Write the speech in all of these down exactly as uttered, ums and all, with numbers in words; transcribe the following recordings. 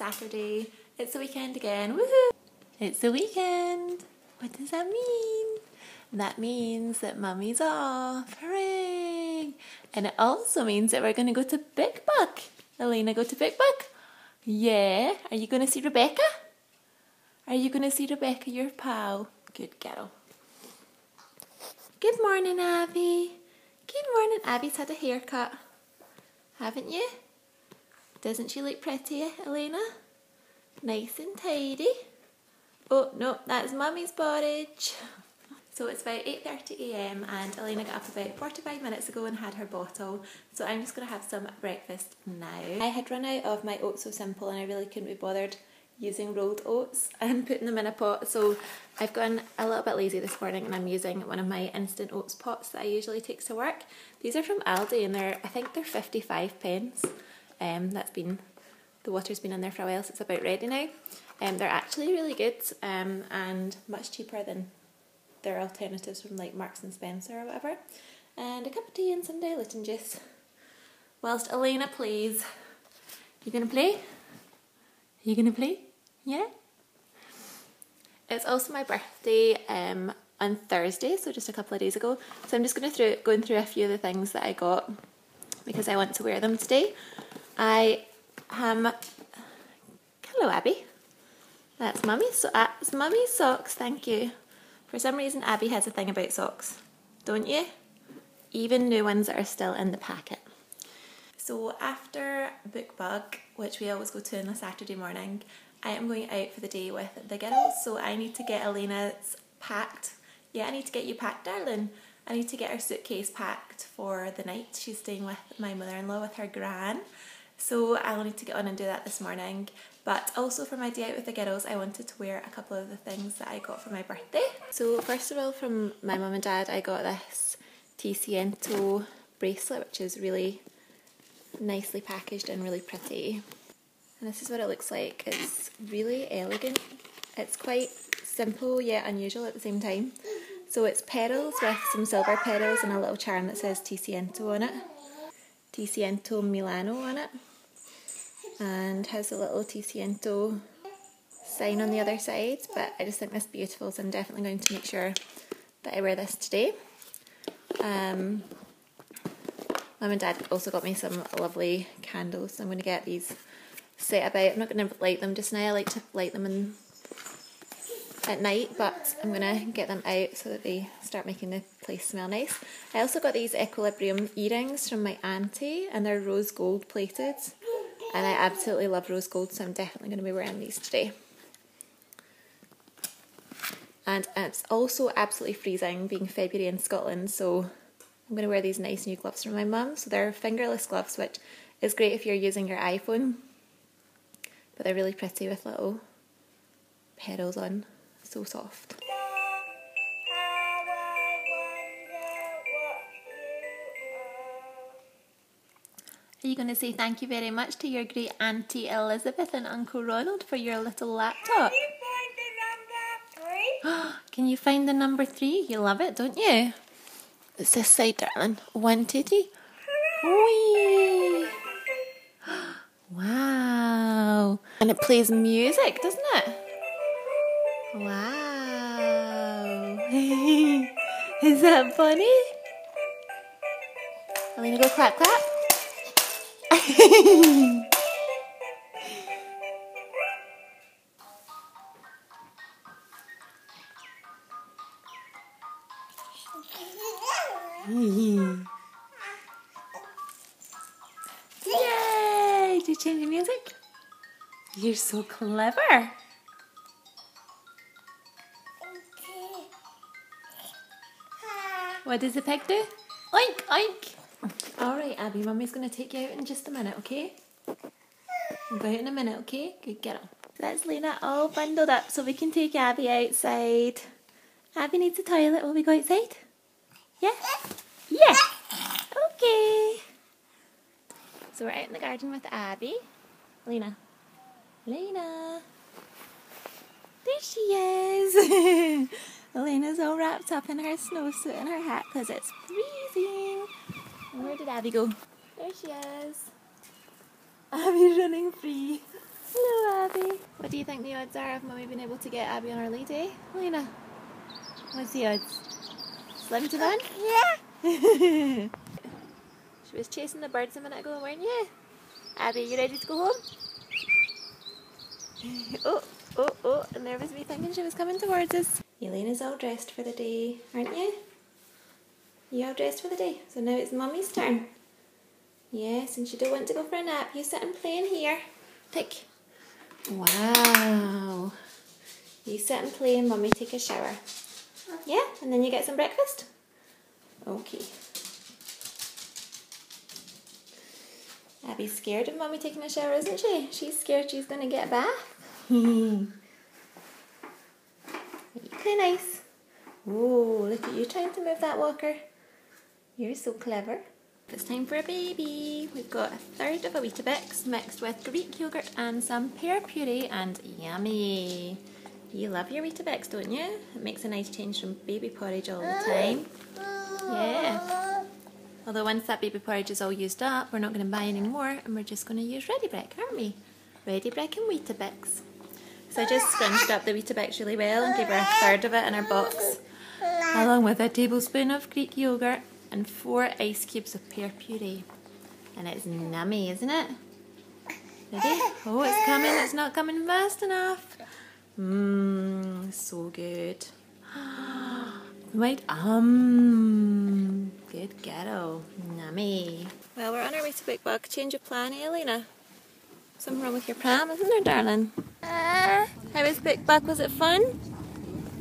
Saturday. It's the weekend again. Woohoo! It's the weekend. What does that mean? That means that Mummy's off. Hooray! And it also means that we're going to go to Bookbug. Elena, go to Bookbug? Yeah. Are you going to see Rebecca? Are you going to see Rebecca, your pal? Good girl. Good morning, Abbie. Good morning. Abbie's had a haircut. Haven't you? Doesn't she look pretty, Elena? Nice and tidy. Oh, no, that's Mummy's porridge. So it's about eight thirty a m and Elena got up about forty-five minutes ago and had her bottle. So I'm just going to have some breakfast now. I had run out of my oats so simple and I really couldn't be bothered using rolled oats and putting them in a pot. So I've gotten a little bit lazy this morning and I'm using one of my instant oats pots that I usually take to work. These are from Aldi and they're, I think they're fifty-five pence. Um, that's been, the water's been in there for a while so it's about ready now. Um, they're actually really good um, and much cheaper than their alternatives from like Marks and Spencer or whatever. And a cup of tea and some diluting juice. Whilst Elena plays. You gonna play? You gonna play? Yeah? It's also my birthday um, on Thursday, so just a couple of days ago. So I'm just gonna through going through a few of the things that I got because I want to wear them today. I am... Hello, Abbie. That's Mummy. So that's Mummy's socks, thank you. For some reason, Abbie has a thing about socks, don't you? Even new ones that are still in the packet. So after Bookbug, which we always go to on a Saturday morning, I am going out for the day with the girls, so I need to get Elena's packed. Yeah, I need to get you packed, darling. I need to get her suitcase packed for the night. She's staying with my mother-in-law with her gran. So I'll need to get on and do that this morning. But also for my day out with the girls, I wanted to wear a couple of the things that I got for my birthday. So first of all, from my mum and dad, I got this Tsiento bracelet, which is really nicely packaged and really pretty. And this is what it looks like. It's really elegant. It's quite simple yet unusual at the same time. So it's petals with some silver petals and a little charm that says Tsiento on it. Tsiento Milano on it. And has a little Tsiento sign on the other side, but I just think this is beautiful, so I'm definitely going to make sure that I wear this today. Um, Mum and Dad also got me some lovely candles, so I'm going to get these set about. I'm not going to light them just now, I like to light them in, at night, but I'm going to get them out so that they start making the place smell nice. I also got these Equilibrium earrings from my auntie, and they're rose gold plated. And I absolutely love rose gold, so I'm definitely going to be wearing these today. And it's also absolutely freezing, being February in Scotland, so I'm going to wear these nice new gloves from my mum. So they're fingerless gloves, which is great if you're using your iPhone. But they're really pretty with little petals on. So soft. Are you going to say thank you very much to your great Auntie Elizabeth and Uncle Ronald for your little laptop? Can you find the number three? Can you find the number three? You love it, don't you? It's this side, darling. One titty. Whee! Wow. And it plays music, doesn't it? Wow. Is that funny? Elena, go clap, clap. Yay! Did you change the music? You're so clever. What does the pig do? Oink, oink. Alright, Abbie, Mummy's going to take you out in just a minute, okay? We'll go out in a minute, okay? Good girl. That's Lena all bundled up so we can take Abbie outside. Abbie needs a toilet while we go outside? Yeah? Yeah! Okay! So we're out in the garden with Abbie. Lena. Lena! There she is! Elena's all wrapped up in her snowsuit and her hat because it's freezing. And where did Abbie go? There she is. Abbie's running free. Hello, Abbie. What do you think the odds are of Mummy being able to get Abbie on her lead day? Elena, what's the odds? Slim to none? Yeah. She was chasing the birds a minute ago, weren't you? Abbie, you ready to go home? Oh, oh, oh, and there was me thinking she was coming towards us. Elena's all dressed for the day, aren't you? You all dressed for the day, so now it's Mummy's turn. Yes, and she don't want to go for a nap. You sit and play in here. Tick. Wow. You sit and play and Mummy take a shower. Yeah, and then you get some breakfast. Okay. Abby's scared of Mummy taking a shower, isn't she? She's scared she's going to get a bath. You're nice. Oh, look at you trying to move that walker. You're so clever. It's time for a baby. We've got a third of a Weetabix mixed with Greek yogurt and some pear puree, and yummy. You love your Weetabix, don't you? It makes a nice change from baby porridge all the time. Yeah. Although once that baby porridge is all used up, we're not going to buy any more, and we're just going to use Ready-Brek, aren't we? Ready-Brek and Weetabix. So I just scrunched up the Weetabix really well and gave her a third of it in her box, along with a tablespoon of Greek yogurt and four ice cubes of pear puree. And it's nummy, isn't it? Ready? Oh, it's coming. It's not coming fast enough. Mmm, so good. Right, um, good girl. Nummy. Well, we're on our way to Bookbug. Change of plan, eh, Elena? Something wrong with your pram, isn't there, darling? Uh, How was Bookbug? Was it fun?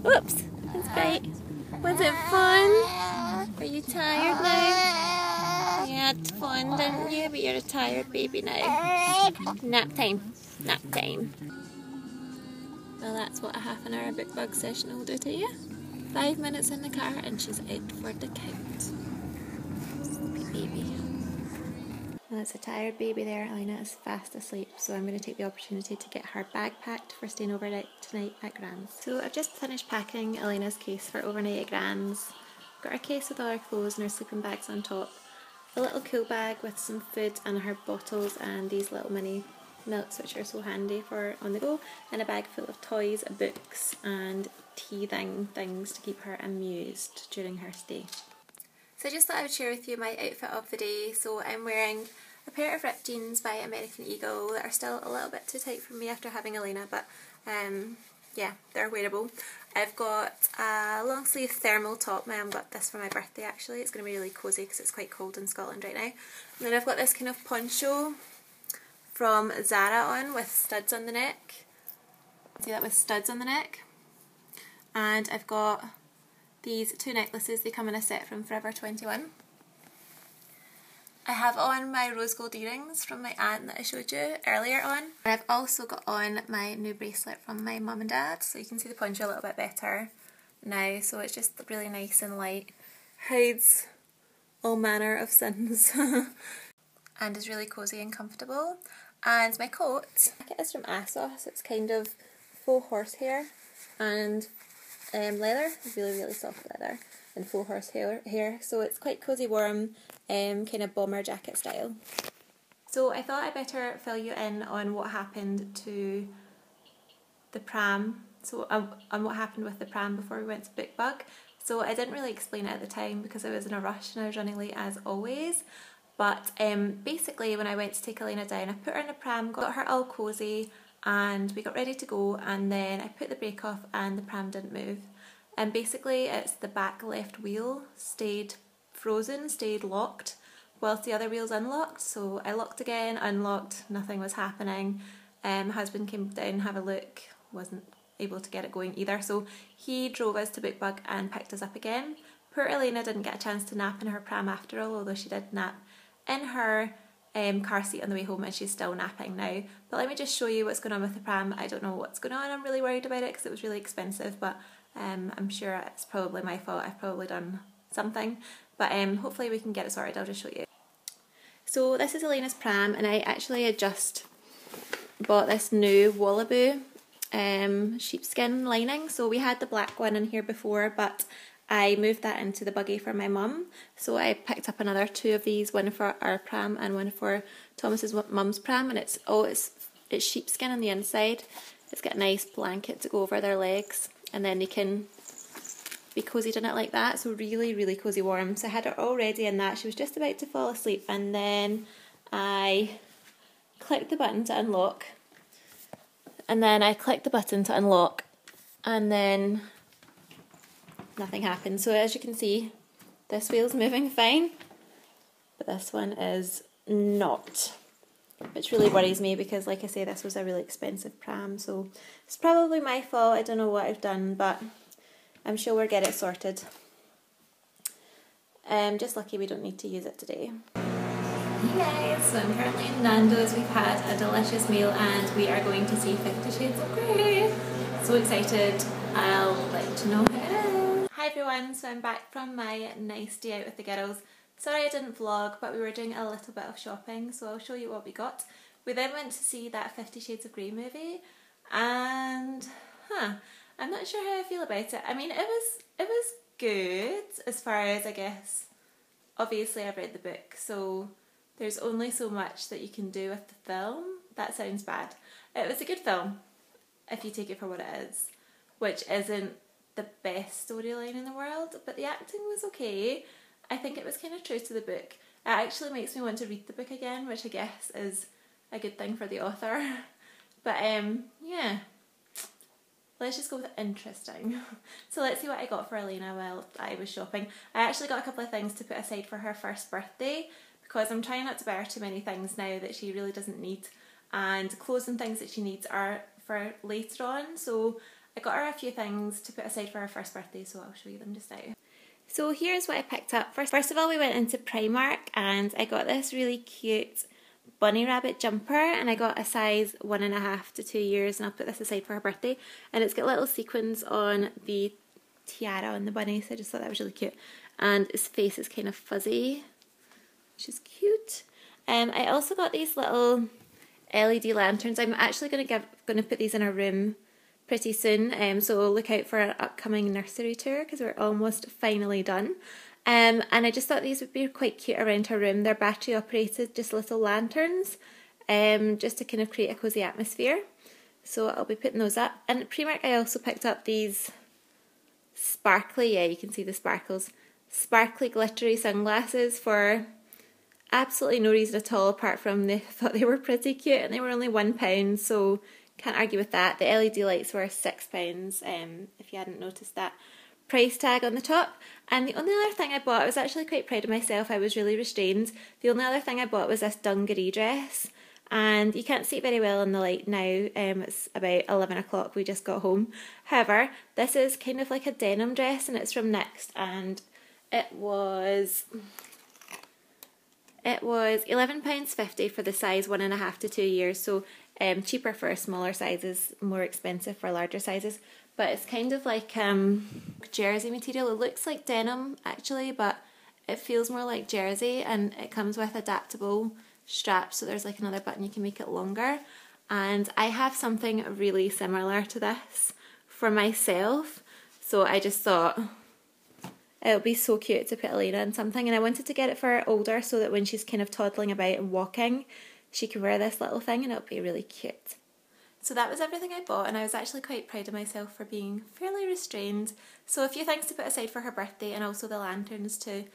Whoops, that's great. Was it fun? Are you tired now? You had fun, didn't you? But you're a tired baby now. Nap time. Nap time. Well, that's what a half an hour Bookbug session will do to you. Five minutes in the car and she's out for the count. Sleepy baby. Well, it's a tired baby there. Elena is fast asleep, so I'm going to take the opportunity to get her bag packed for staying overnight tonight at Gran's. So I've just finished packing Elena's case for overnight at Gran's. Got her case with all her clothes and her sleeping bags on top, a little cool bag with some food and her bottles and these little mini milks which are so handy for on the go, and a bag full of toys, books and teething things to keep her amused during her stay. So I just thought I would share with you my outfit of the day. So I'm wearing a pair of ripped jeans by American Eagle that are still a little bit too tight for me after having Elena, but um, yeah, they're wearable. I've got a long sleeve thermal top. My mum got this for my birthday actually. It's going to be really cosy because it's quite cold in Scotland right now. And then I've got this kind of poncho from Zara on with studs on the neck. See that with studs on the neck? And I've got these two necklaces. They come in a set from Forever twenty-one. I have on my rose gold earrings from my aunt that I showed you earlier on. I've also got on my new bracelet from my mum and dad, so you can see the poncho a little bit better now, so it's just really nice and light. Hides all manner of sins and is really cosy and comfortable. And my coat, it is from ASOS. It's kind of faux horsehair and um, leather, really really soft leather and faux horsehair hair, so it's quite cosy warm. Um, kind of bomber jacket style. So I thought I'd better fill you in on what happened to the pram, so um, on what happened with the pram before we went to Bookbug. So I didn't really explain it at the time because I was in a rush and I was running late as always, but um, basically when I went to take Elena down, I put her in a pram, got her all cosy and we got ready to go, and then I put the brake off and the pram didn't move, and basically it's the back left wheel stayed frozen, stayed locked, whilst the other wheel's unlocked. So I locked again, unlocked, nothing was happening. Um, husband came down to have a look, wasn't able to get it going either, so he drove us to Bookbug and picked us up again. Poor Elena didn't get a chance to nap in her pram after all, although she did nap in her um, car seat on the way home, and she's still napping now. But let me just show you what's going on with the pram. I don't know what's going on, I'm really worried about it because it was really expensive, but um, I'm sure it's probably my fault, I've probably done something. But um, hopefully we can get it sorted, I'll just show you. So this is Elena's pram, and I actually had just bought this new Wallaboo um, sheepskin lining. So we had the black one in here before, but I moved that into the buggy for my mum. So I picked up another two of these, one for our pram and one for Thomas's mum's pram, and it's, oh, it's it's sheepskin on the inside. It's got a nice blanket to go over their legs, and then they can be cozied in it like that. So really, really cozy warm. So I had her already in that. She was just about to fall asleep, and then I clicked the button to unlock. And then I clicked the button to unlock, and then nothing happened. So as you can see, this wheel's moving fine, but this one is not, which really worries me because, like I say, this was a really expensive pram, so it's probably my fault. I don't know what I've done, but I'm sure we'll get it sorted. Um, just lucky we don't need to use it today. Hey guys, so I'm currently in Nando's. We've had a delicious meal and we are going to see Fifty Shades of Grey. So excited. I'll let you know who it is. Hi everyone, so I'm back from my nice day out with the girls. Sorry I didn't vlog, but we were doing a little bit of shopping, so I'll show you what we got. We then went to see that Fifty Shades of Grey movie, and huh, I'm not sure how I feel about it. I mean, it was it was good as far as, I guess, obviously I've read the book, so there's only so much that you can do with the film. That sounds bad. It was a good film, if you take it for what it is, which isn't the best storyline in the world, but the acting was okay. I think it was kind of true to the book. It actually makes me want to read the book again, which I guess is a good thing for the author. But um, yeah, let's just go with interesting. So let's see what I got for Elena while I was shopping. I actually got a couple of things to put aside for her first birthday because I'm trying not to buy her too many things now that she really doesn't need, and clothes and things that she needs are for later on. So I got her a few things to put aside for her first birthday, so I'll show you them just now. So here's what I picked up. First, first of all, we went into Primark and I got this really cute bunny rabbit jumper, and I got a size one and a half to two years, and I'll put this aside for her birthday. And it's got little sequins on the tiara on the bunny, so I just thought that was really cute. And his face is kind of fuzzy, which is cute. Um, I also got these little L E D lanterns. I'm actually going to give, going to put these in our room pretty soon, um, so look out for our upcoming nursery tour because we're almost finally done. Um, and I just thought these would be quite cute around her room. They're battery operated, just little lanterns, um, just to kind of create a cozy atmosphere. So I'll be putting those up. And at Primark I also picked up these sparkly, yeah you can see the sparkles, sparkly glittery sunglasses for absolutely no reason at all apart from they thought they were pretty cute, and they were only one pound, so can't argue with that. The L E D lights were six pounds, um, if you hadn't noticed that price tag on the top. And the only other thing I bought, I was actually quite proud of myself, I was really restrained. The only other thing I bought was this dungaree dress, and you can't see it very well in the light now, um, it's about eleven o'clock, we just got home. However, this is kind of like a denim dress and it's from Next, and it was it was eleven pounds fifty for the size one and a half to two years, so Um, cheaper for smaller sizes, more expensive for larger sizes. But it's kind of like um, jersey material. It looks like denim actually, but it feels more like jersey, and it comes with adaptable straps, so there's like another button you can make it longer. And I have something really similar to this for myself, so I just thought it would be so cute to put Elena in something, and I wanted to get it for her older so that when she's kind of toddling about and walking, she can wear this little thing and it'll be really cute. So that was everything I bought, and I was actually quite proud of myself for being fairly restrained. So a few things to put aside for her birthday, and also the lanterns to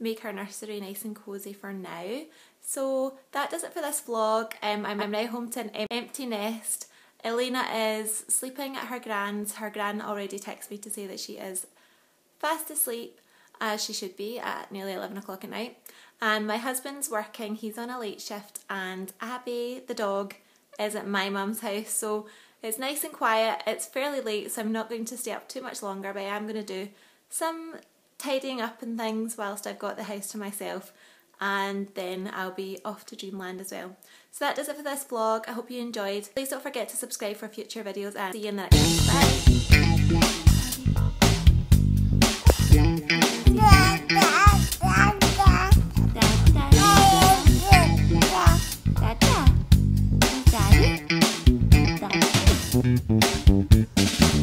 make her nursery nice and cozy for now. So that does it for this vlog. Um, I'm, I'm now home to an empty nest. Elena is sleeping at her gran's. Her gran already texted me to say that she is fast asleep, as she should be at nearly eleven o'clock at night. And my husband's working, he's on a late shift, and Abbie, the dog, is at my mum's house, so it's nice and quiet. It's fairly late, so I'm not going to stay up too much longer, but I am going to do some tidying up and things whilst I've got the house to myself, and then I'll be off to dreamland as well. So that does it for this vlog. I hope you enjoyed. Please don't forget to subscribe for future videos, and see you in the next one. Bye! Thank you.